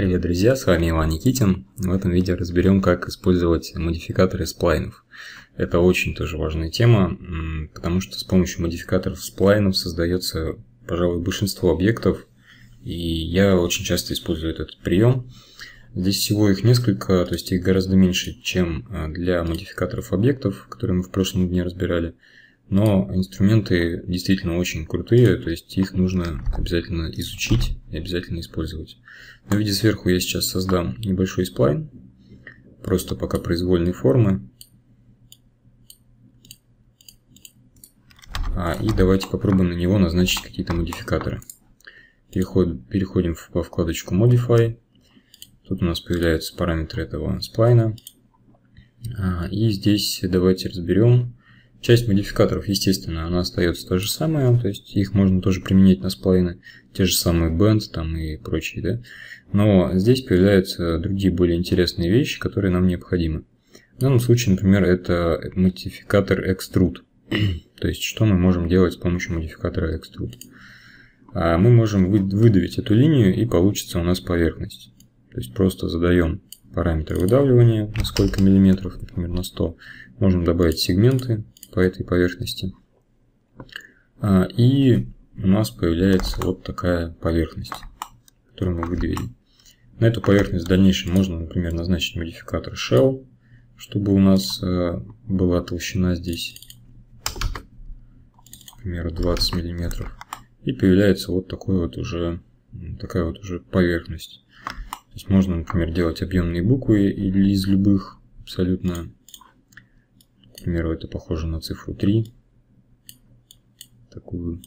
Привет, друзья, с вами Иван Никитин. В этом видео разберем, как использовать модификаторы сплайнов. Это очень тоже важная тема, потому что с помощью модификаторов сплайнов создается, пожалуй, большинство объектов, и я очень часто использую этот прием. Здесь всего их несколько, то есть их гораздо меньше, чем для модификаторов объектов, которые мы в прошлом дне разбирали. Но инструменты действительно очень крутые, то есть их нужно обязательно изучить и обязательно использовать. Но в виде сверху я сейчас создам небольшой сплайн, просто пока произвольной формы. И давайте попробуем на него назначить какие-то модификаторы. Переходим во вкладочку Modify. Тут у нас появляются параметры этого сплайна. И здесь давайте разберем. Часть модификаторов, естественно, она остается та же самая, то есть их можно тоже применять на сплайны, те же самые bend там и прочие, да. Но здесь появляются другие более интересные вещи, которые нам необходимы. В данном случае, например, это модификатор Extrude. То есть что мы можем делать с помощью модификатора Extrude? Мы можем выдавить эту линию, и получится у нас поверхность. То есть просто задаем параметр выдавливания на сколько миллиметров, например, на 100. Можем добавить сегменты по этой поверхности. И у нас появляется вот такая поверхность, которую мы выдавили. На эту поверхность в дальнейшем можно, например, назначить модификатор Shell, чтобы у нас была толщина здесь, к примеру, 20 мм. И появляется вот такая вот уже поверхность. То есть можно, например, делать объемные буквы или из любых абсолютно. К примеру, это похоже на цифру 3, такую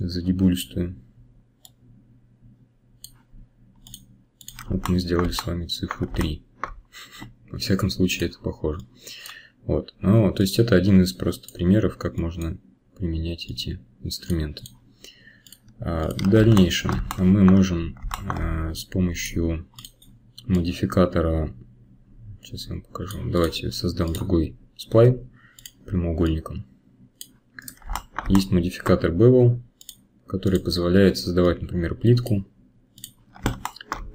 задебульстую. Вот мы сделали с вами цифру 3. Во всяком случае, это похоже. Вот. Ну, то есть это один из просто примеров, как можно применять эти инструменты. В дальнейшем мы можем с помощью модификатора. Сейчас я вам покажу. Давайте создам другой сплайн прямоугольником. Есть модификатор Bevel, который позволяет создавать, например, плитку.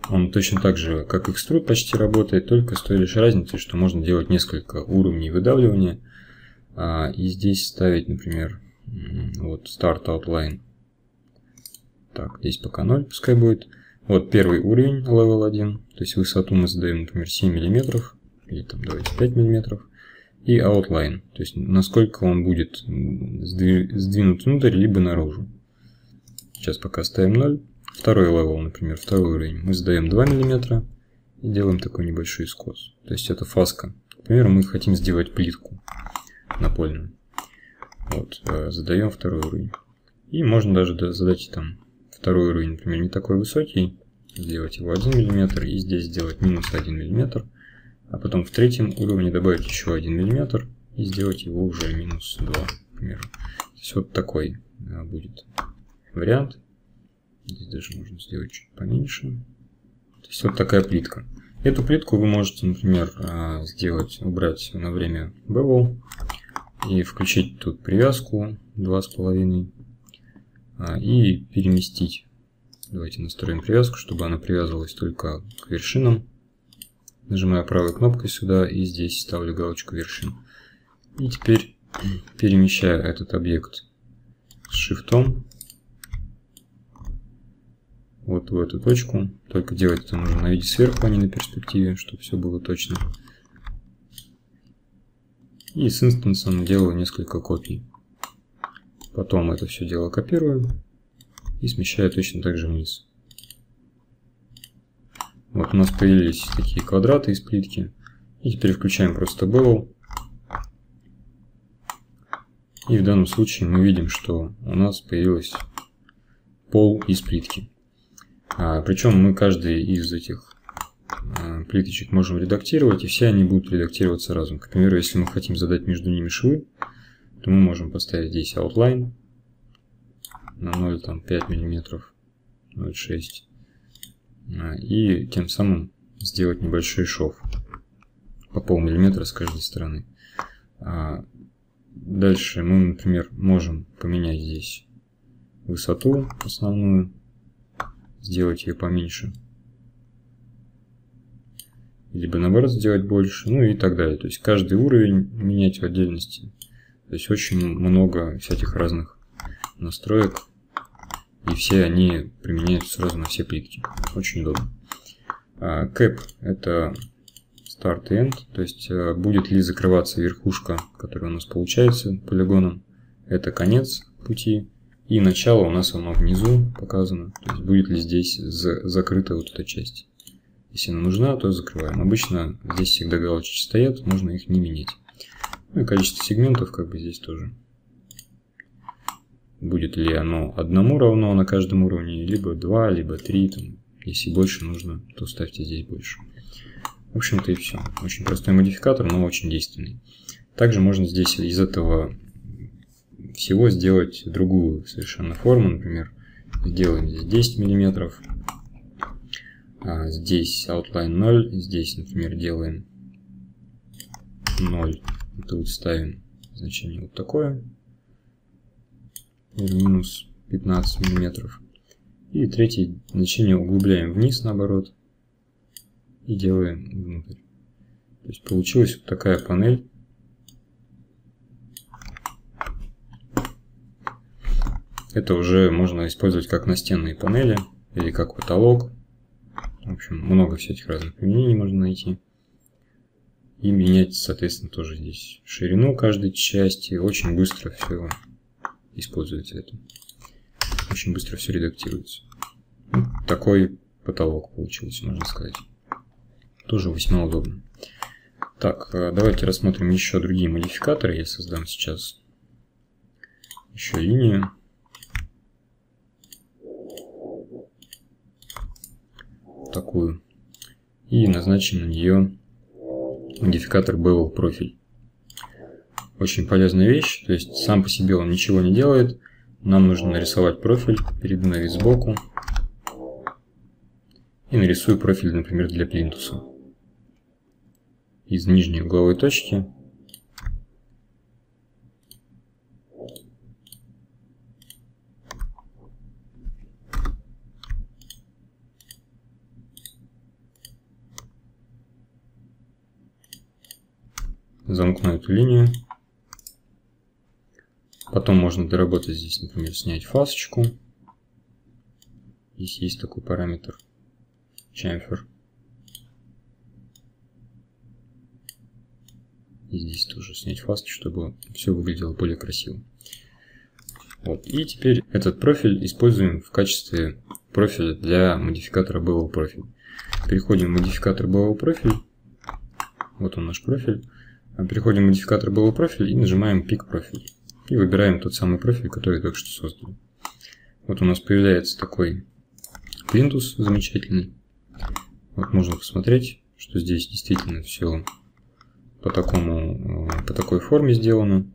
Он точно так же, как Extrude, почти работает, только с той лишь разницей, что можно делать несколько уровней выдавливания. И здесь ставить, например, вот Start Outline. Так, здесь пока 0, пускай будет. Вот первый уровень, Level 1. То есть высоту мы задаем, например, 7 мм. Или там давайте 5 мм. И outline, то есть насколько он будет сдвинут внутрь, либо наружу. Сейчас пока ставим 0. Второй level, например, второй уровень. Мы задаем 2 мм и делаем такой небольшой скос. То есть это фаска. Например, мы хотим сделать плитку напольную. Вот, задаем второй уровень. И можно даже задать там второй уровень, например, не такой высокий. Сделать его 1 мм и здесь сделать минус 1 мм, а потом в третьем уровне добавить еще 1 мм и сделать его уже минус 2, к примеру. То есть вот такой будет вариант. Здесь даже можно сделать чуть поменьше. То есть вот такая плитка. Эту плитку вы можете, например, убрать на время Bevel и включить тут привязку 2,5 и переместить. Давайте настроим привязку, чтобы она привязывалась только к вершинам. Нажимаю правой кнопкой сюда и здесь ставлю галочку вершин. И теперь перемещаю этот объект с шифтом вот в эту точку. Только делать это нужно на виде сверху, а не на перспективе, чтобы все было точно. И с инстансом делаю несколько копий. Потом это все дело копирую. И смещаю точно так же вниз. Вот у нас появились такие квадраты из плитки. И теперь включаем просто Bevel. И в данном случае мы видим, что у нас появилось пол из плитки. Причем мы каждый из этих плиточек можем редактировать. И все они будут редактироваться разом. К примеру, если мы хотим задать между ними швы, то мы можем поставить здесь Outline. На 0,5 мм, 0,6 и тем самым сделать небольшой шов по полмиллиметра с каждой стороны. Дальше мы, например, можем поменять здесь высоту основную, сделать ее поменьше. Либо наоборот сделать больше, ну и так далее. То есть каждый уровень менять в отдельности. То есть очень много всяких разных настроек. И все они применяются сразу на все плитки. Очень удобно. Cap это start и end. То есть будет ли закрываться верхушка, которая у нас получается полигоном. Это конец пути. И начало у нас оно внизу показано. То есть будет ли здесь закрыта вот эта часть. Если она нужна, то закрываем. Обычно здесь всегда галочки стоят, можно их не менять. Ну и количество сегментов как бы здесь тоже. Будет ли оно одному равно на каждом уровне, либо 2, либо 3. Там. Если больше нужно, то ставьте здесь больше. В общем-то и все. Очень простой модификатор, но очень действенный. Также можно здесь из этого всего сделать другую совершенно форму. Например, сделаем здесь 10 миллиметров. Здесь outline 0, здесь, например, делаем 0. Тут ставим значение вот такое. Минус 15 миллиметров. И третье значение углубляем вниз, наоборот. И делаем внутрь. То есть получилась вот такая панель. Это уже можно использовать как настенные панели или как потолок. В общем, много всяких разных применений можно найти. И менять, соответственно, тоже здесь ширину каждой части. Очень быстро все используется это. Очень быстро все редактируется. Вот такой потолок получился, можно сказать. Тоже весьма удобно. Так, давайте рассмотрим еще другие модификаторы. Я создам сейчас еще линию. Такую. И назначим на нее модификатор Bevel Profile. Очень полезная вещь, то есть сам по себе он ничего не делает. Нам нужно нарисовать профиль, перейду на вид сбоку и нарисую профиль, например, для плинтуса. Из нижней угловой точки замкну эту линию. Потом можно доработать здесь, например, снять фасочку. Здесь есть такой параметр chamfer. И здесь тоже снять фасочку, чтобы все выглядело более красиво. Вот. И теперь этот профиль используем в качестве профиля для модификатора Bevel Profile. Переходим в модификатор Bevel Profile. Вот он наш профиль. Переходим в модификатор Bevel Profile и нажимаем Pick Profile. И выбираем тот самый профиль, который только что создали. Вот у нас появляется такой плинтус замечательный. Вот можно посмотреть, что здесь действительно все по такой форме сделано.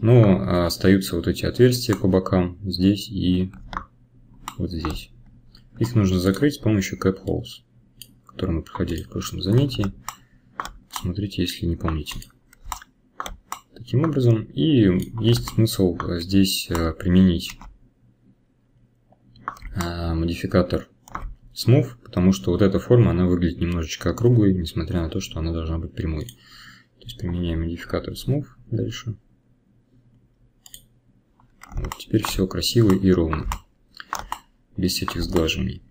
Но остаются вот эти отверстия по бокам, здесь и вот здесь. Их нужно закрыть с помощью cap-holes, которые мы проходили в прошлом занятии. Смотрите, если не помните. Таким образом, и есть смысл здесь применить модификатор Smooth, потому что вот эта форма, она выглядит немножечко округлой, несмотря на то, что она должна быть прямой. То есть применяем модификатор Smooth дальше. Вот, теперь все красиво и ровно, без этих сглаживаний.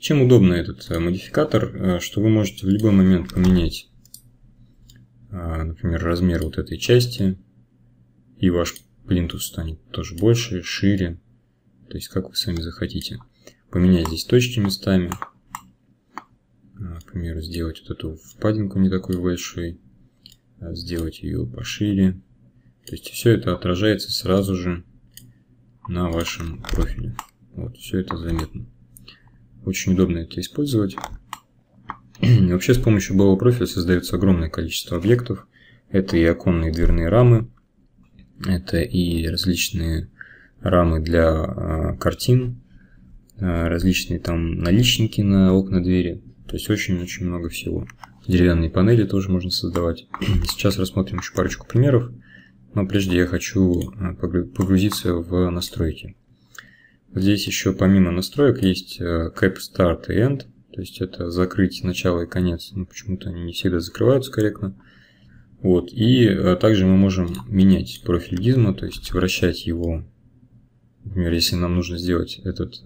Чем удобно этот модификатор, что вы можете в любой момент поменять, например, размер вот этой части, и ваш плинтус станет тоже больше, шире, то есть как вы сами захотите. Поменять здесь точки местами, к примеру, сделать вот эту впадинку не такой большой, сделать ее пошире. То есть все это отражается сразу же на вашем профиле. Вот, все это заметно. Очень удобно это использовать. И вообще с помощью Bevel Profile создается огромное количество объектов. Это и оконные дверные рамы, это и различные рамы для картин, различные там наличники на окна, двери. То есть очень-очень много всего. Деревянные панели тоже можно создавать. Сейчас рассмотрим еще парочку примеров. Но прежде я хочу погрузиться в настройки. Здесь еще помимо настроек есть cap start и end, то есть это закрыть начало и конец, но почему-то они не всегда закрываются корректно. Вот. И также мы можем менять профиль гизма, то есть вращать его, например, если нам нужно сделать этот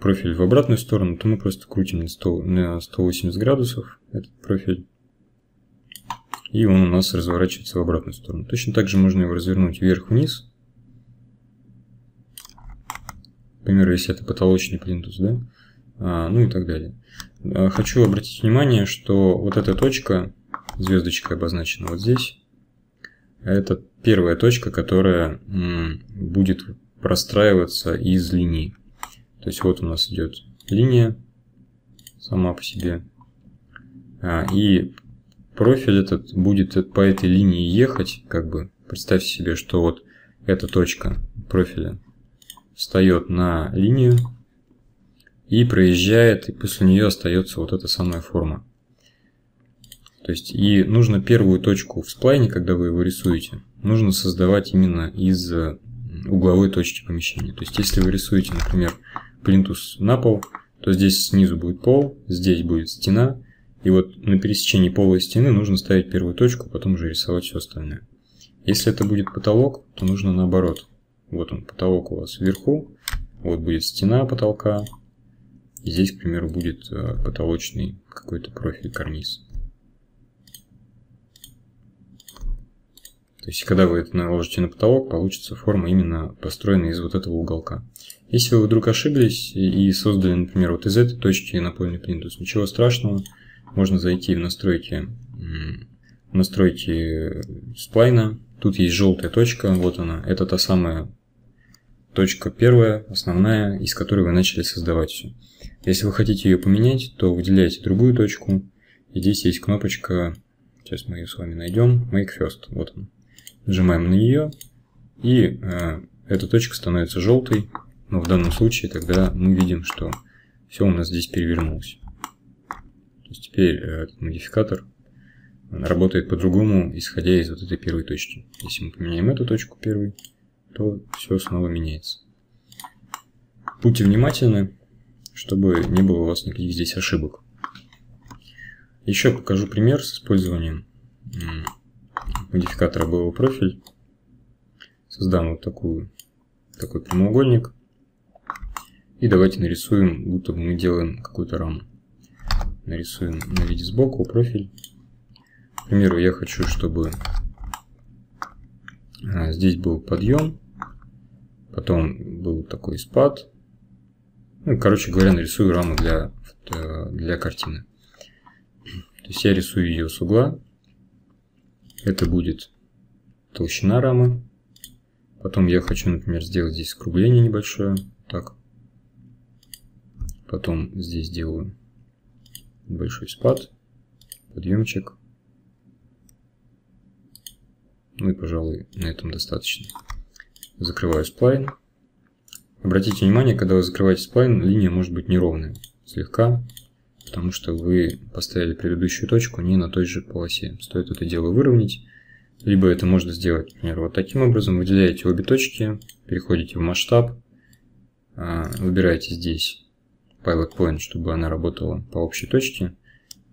профиль в обратную сторону, то мы просто крутим на 180 градусов этот профиль, и он у нас разворачивается в обратную сторону. Точно так же можно его развернуть вверх-вниз. Например, если это потолочный плинтус, да? Ну и так далее. Хочу обратить внимание, что вот эта точка, звездочка обозначена вот здесь, это первая точка, которая будет простраиваться из линии. То есть вот у нас идет линия сама по себе, и профиль этот будет по этой линии ехать, как бы. Представьте себе, что вот эта точка профиля встает на линию и проезжает, и после нее остается вот эта самая форма. То есть и нужно первую точку в сплайне, когда вы его рисуете, нужно создавать именно из угловой точки помещения. То есть если вы рисуете, например, плинтус на пол, то здесь снизу будет пол, здесь будет стена, и вот на пересечении пола и стены нужно ставить первую точку, потом уже рисовать все остальное. Если это будет потолок, то нужно наоборот. Вот он, потолок у вас вверху, вот будет стена потолка, и здесь, к примеру, будет потолочный какой-то профиль, карниз. То есть, когда вы это наложите на потолок, получится форма именно построена из вот этого уголка. Если вы вдруг ошиблись и создали, например, вот из этой точки напольный плинтус, ничего страшного, можно зайти в настройки сплайна. Тут есть желтая точка, вот она, это та самая точка первая, основная, из которой вы начали создавать все. Если вы хотите ее поменять, то выделяете другую точку, и здесь есть кнопочка, сейчас мы ее с вами найдем, Make First, вот она. Нажимаем на нее, и эта точка становится желтой, но в данном случае тогда мы видим, что все у нас здесь перевернулось. То есть теперь этот модификатор работает по-другому, исходя из вот этой первой точки. Если мы поменяем эту точку первой, то все снова меняется. Будьте внимательны, чтобы не было у вас никаких здесь ошибок. Еще покажу пример с использованием модификатора Bevel Profile. Создам вот такой прямоугольник. И давайте нарисуем, будто бы мы делаем какую-то раму. Нарисуем на виде сбоку профиль. К примеру, я хочу, чтобы здесь был подъем, потом был такой спад. Ну, короче говоря, нарисую раму для картины. То есть я рисую ее с угла. Это будет толщина рамы. Потом я хочу, например, сделать здесь скругление небольшое. Так. Потом здесь делаю небольшой спад, подъемчик. Ну и, пожалуй, на этом достаточно. Закрываю сплайн. Обратите внимание, когда вы закрываете сплайн, линия может быть неровная слегка, потому что вы поставили предыдущую точку не на той же полосе. Стоит это дело выровнять. Либо это можно сделать, например, вот таким образом. Выделяете обе точки, переходите в масштаб, выбираете здесь Pilot Point, чтобы она работала по общей точке,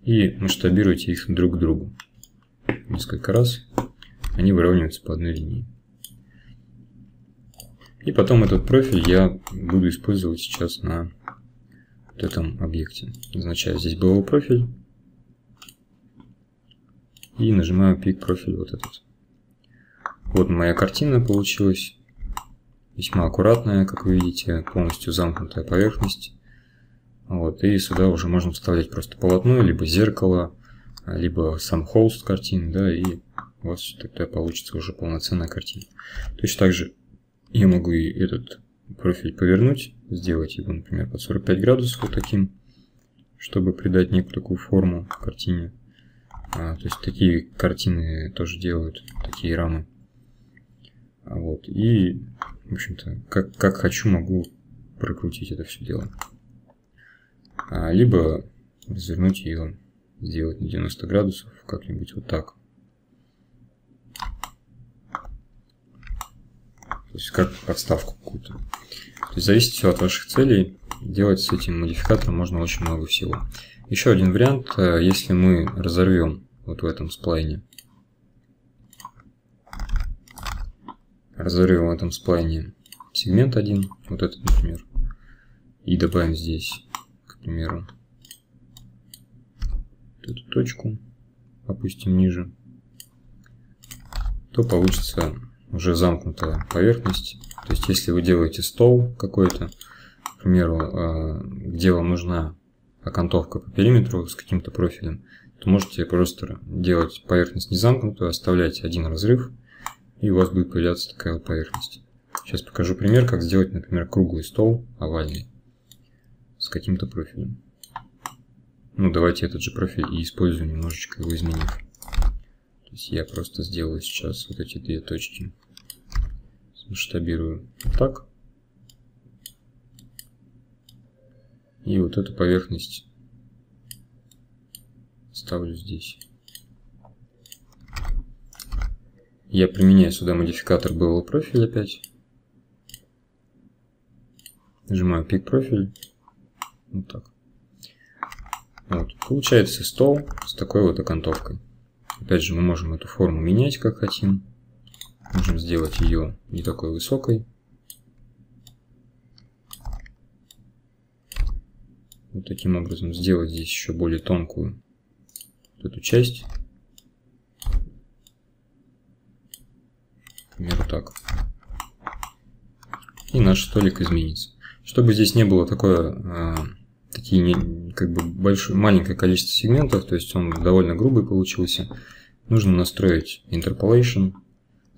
и масштабируете их друг к другу несколько раз. Они выравниваются по одной линии. И потом этот профиль я буду использовать сейчас на вот этом объекте. Назначаю здесь Bevel Profile. И нажимаю Pick Profile вот этот. Вот моя картина получилась. Весьма аккуратная, как вы видите. Полностью замкнутая поверхность. Вот. И сюда уже можно вставлять просто полотно, либо зеркало, либо сам холст картины, да, и у вас тогда получится уже полноценная картина. Точно так же я могу и этот профиль повернуть, сделать его, например, под 45 градусов вот таким, чтобы придать некую такую форму картине. То есть такие картины тоже делают, такие рамы. Вот. И, в общем-то, как хочу, могу прокрутить это все дело. Либо развернуть ее, сделать на 90 градусов, как-нибудь вот так. То есть как подставку какую-то. То есть зависит все от ваших целей. Делать с этим модификатором можно очень много всего. Еще один вариант, если мы разорвем вот в этом сплайне. Разорвем в этом сплайне сегмент один, вот этот, например. И добавим здесь, к примеру, эту точку, опустим ниже, то получится уже замкнутая поверхность. То есть, если вы делаете стол какой-то, к примеру, где вам нужна окантовка по периметру с каким-то профилем, то можете просто делать поверхность не замкнутую, оставлять один разрыв, и у вас будет появляться такая вот поверхность. Сейчас покажу пример, как сделать, например, круглый стол, овальный, с каким-то профилем. Ну, давайте этот же профиль и используем, немножечко его изменив. То есть я просто сделаю сейчас вот эти две точки. Масштабирую вот так. И вот эту поверхность ставлю здесь. Я применяю сюда модификатор Bevel Profile опять. Нажимаю Pick Profile. Вот так. Вот. Получается стол с такой вот окантовкой. Опять же, мы можем эту форму менять, как хотим. Можем сделать ее не такой высокой. Вот таким образом сделать здесь еще более тонкую вот эту часть. Например, вот так. И наш столик изменится. Чтобы здесь не было такое... такие как бы маленькое количество сегментов, то есть он довольно грубый получился. Нужно настроить Interpolation,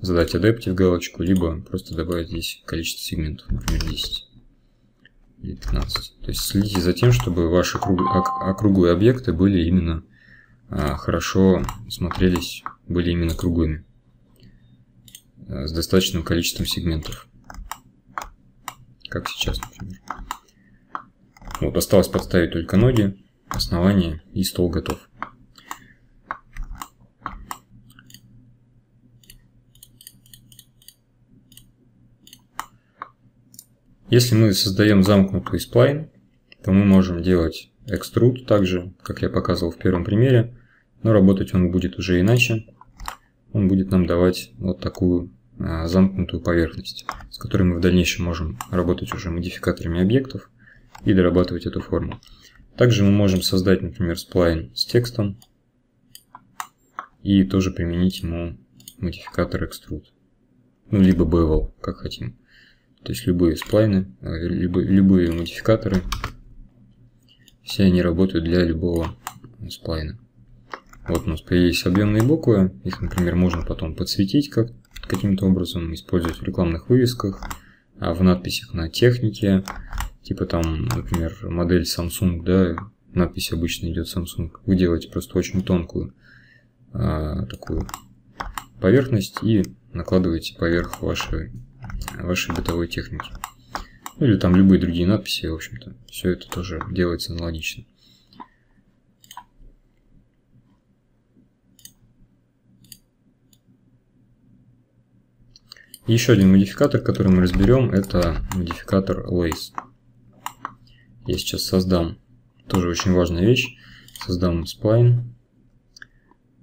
задать Adaptive галочку, либо просто добавить здесь количество сегментов, например, 10 или 15. То есть следите за тем, чтобы ваши округлые объекты были именно хорошо смотрелись, были именно круглыми, с достаточным количеством сегментов, как сейчас, например. Вот, осталось подставить только ноги, основание, и стол готов. Если мы создаем замкнутый сплайн, то мы можем делать Extrude также, как я показывал в первом примере, но работать он будет уже иначе. Он будет нам давать вот такую замкнутую поверхность, с которой мы в дальнейшем можем работать уже модификаторами объектов и дорабатывать эту форму. Также мы можем создать, например, сплайн с текстом и тоже применить ему модификатор Extrude. Ну, либо Bevel, как хотим. То есть любые сплайны, любые модификаторы, все они работают для любого сплайна. Вот у нас появились объемные буквы. Их, например, можно потом подсветить каким-то образом, использовать в рекламных вывесках, в надписях на технике. Типа там, например, модель Samsung, да, надпись обычно идет Samsung. Вы делаете просто очень тонкую такую поверхность и накладываете поверх вашей бытовой техники. Ну или там любые другие надписи, в общем-то. Все это тоже делается аналогично. Еще один модификатор, который мы разберем, это модификатор Lace. Я сейчас создам, тоже очень важная вещь, создам сплайн,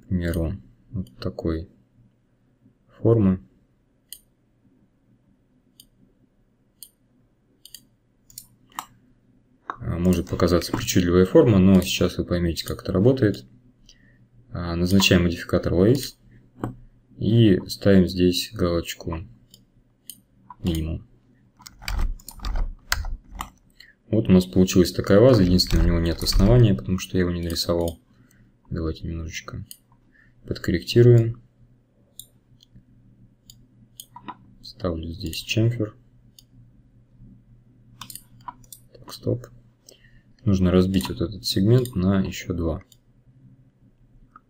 к примеру, вот такой формы. Может показаться причудливая форма, но сейчас вы поймете, как это работает. Назначаем модификатор Lace и ставим здесь галочку минимум. Вот у нас получилась такая ваза. Единственное, у него нет основания, потому что я его не нарисовал. Давайте немножечко подкорректируем. Ставлю здесь chamfer. Так, стоп. Нужно разбить вот этот сегмент на еще два.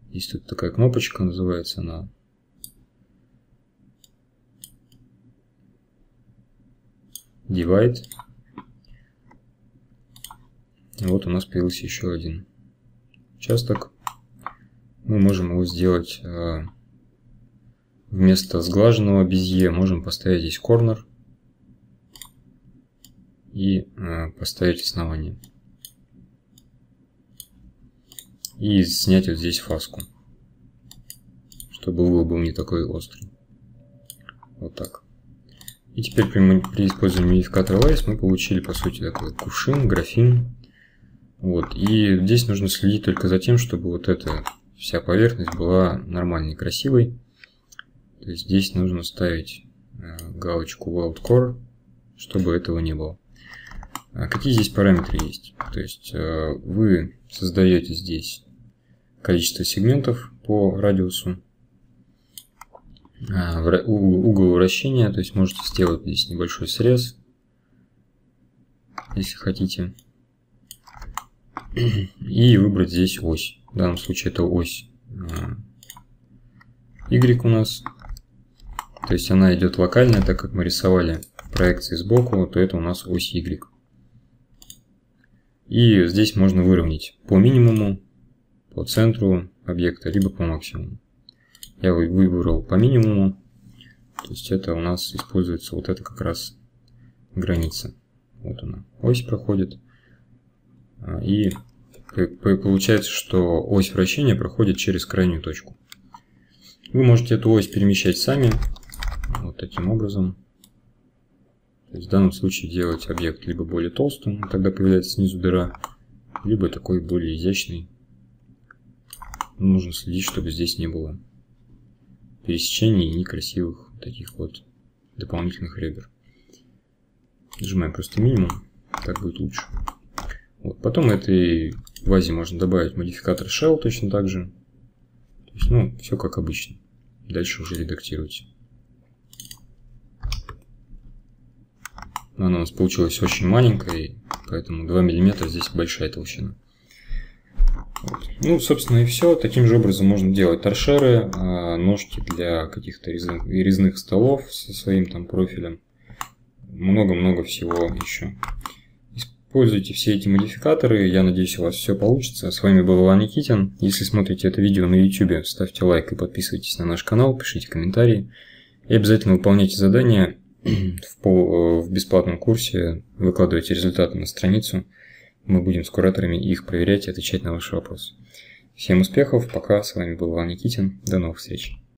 Есть тут такая кнопочка, называется она Divide. Вот у нас появился еще один участок. Мы можем его сделать Вместо сглаженного безе можем поставить здесь корнер и поставить основание. И снять вот здесь фаску, чтобы угол был не такой острый. Вот так. И теперь при использовании модификатора Lace мы получили, по сути, такой кувшин, графин. Вот. И здесь нужно следить только за тем, чтобы вот эта вся поверхность была нормальной и красивой. То есть здесь нужно ставить галочку World Core, чтобы этого не было. А какие здесь параметры есть? То есть вы создаете здесь количество сегментов по радиусу, угол вращения, то есть можете сделать здесь небольшой срез, если хотите, и выбрать здесь ось. В данном случае это ось Y у нас, то есть она идет локально, так как мы рисовали проекции сбоку, то это у нас ось Y. И здесь можно выровнять по минимуму, по центру объекта, либо по максимуму. Я выбрал по минимуму, то есть это у нас используется вот это как раз граница. Вот она, ось проходит. И получается, что ось вращения проходит через крайнюю точку. Вы можете эту ось перемещать сами, вот таким образом. То есть в данном случае делать объект либо более толстым, тогда появляется снизу дыра, либо такой более изящный. Нужно следить, чтобы здесь не было пересечений и некрасивых таких вот дополнительных ребер. Нажимаем просто минимум, так будет лучше. Вот. Потом этой вазе можно добавить модификатор shell точно так же. То есть, ну, все как обычно. Дальше уже редактируйте. Она у нас получилась очень маленькой, поэтому 2 мм здесь большая толщина. Вот. Ну, собственно, и все. Таким же образом можно делать торшеры, ножки для каких-то резных столов со своим там профилем. Много-много всего еще. Используйте все эти модификаторы. Я надеюсь, у вас все получится. С вами был Иван Никитин. Если смотрите это видео на YouTube, ставьте лайк и подписывайтесь на наш канал, пишите комментарии. И обязательно выполняйте задания в бесплатном курсе. Выкладывайте результаты на страницу. Мы будем с кураторами их проверять и отвечать на ваши вопросы. Всем успехов, пока, с вами был Иван Никитин, до новых встреч.